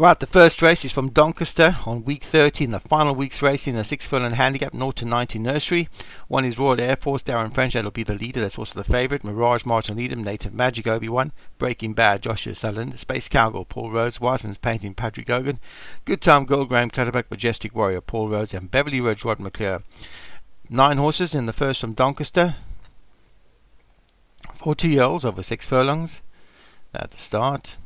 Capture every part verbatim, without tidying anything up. Right, the first race is from Doncaster on week thirty in the final week's race in a six furlong handicap, zero to ninety nursery. One is Royal Air Force, Darren French, that'll be the leader, that's also the favourite. Mirage, Martin Needham, Native Magic, Obi-Wan, Breaking Bad, Joshua Sutherland, Space Cowgirl, Paul Rhodes, Wiseman's Painting, Patrick Hogan, Good Time Girl, Graham Clutterbuck, Majestic Warrior, Paul Rhodes, and Beverly Roach, Rod McClure. Nine horses in the first from Doncaster. Four two-year-olds over six furlongs at the start.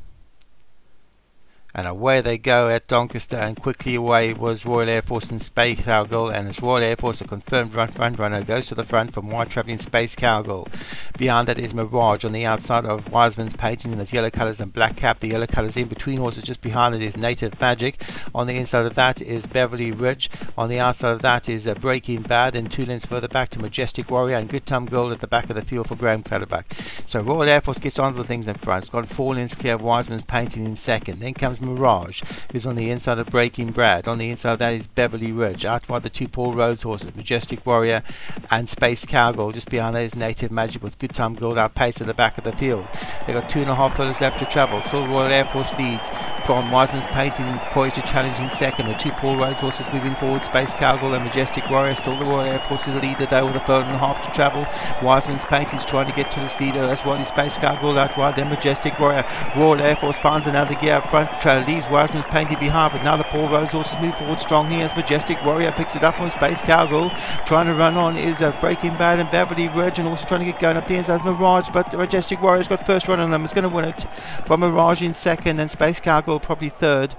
And away they go at Doncaster, and quickly away was Royal Air Force and Space Cowgirl, and it's Royal Air Force, a confirmed run front runner, goes to the front from Wide Travelling Space Cowgirl. Behind that is Mirage on the outside of Wiseman's Painting in its yellow colours and black cap. The yellow colours in between horses. Just behind it is Native Magic. On the inside of that is Beverly Ridge. On the outside of that is Breaking Bad, and two lengths further back to Majestic Warrior and Good Time Girl at the back of the field for Graham Clutterbuck. So Royal Air Force gets on with things in front. It's got four lengths clear of Wiseman's Painting in second. Then comes Mirage, who's on the inside of Breaking Brad. On the inside of that is Beverly Ridge. Out wide the two Paul Rhodes horses, Majestic Warrior and Space Cowgirl. Just behind that is Native Magic with Good Time Girl outpaced at the back of the field. They've got two and a half furlongs left to travel. Still Royal Air Force leads from Wiseman's Painting, poised to challenge in second. The two Paul Rhodes horses moving forward, Space Cowgirl and Majestic Warrior. Still the Royal Air Force is the leader though with a furlong and a half to travel. Wiseman's Painting's trying to get to this leader. That's why he's Space Cowgirl out wide, then Majestic Warrior. Royal Air Force finds another gear up front. Leaves Wiseman's Painting behind, but now the Paul Rhodes horses move forward strongly as Majestic Warrior picks it up on Space Cowgirl. Trying to run on is a Breaking Bad and Beverly Ridge, and also trying to get going up the end as Mirage, but the Majestic Warrior's got first run on them. It's going to win it from Mirage in second and Space Cowgirl probably third.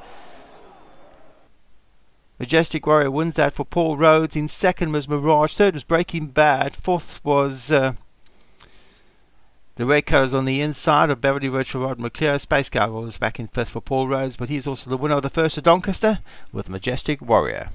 Majestic Warrior wins that for Paul Rhodes. In second was Mirage, third was Breaking Bad, fourth was... Uh, The red colours on the inside of Beverly Roach for Rod McClure. Space Cowgirl is back in fifth for Paul Rhodes, but he is also the winner of the first at Doncaster with Majestic Warrior.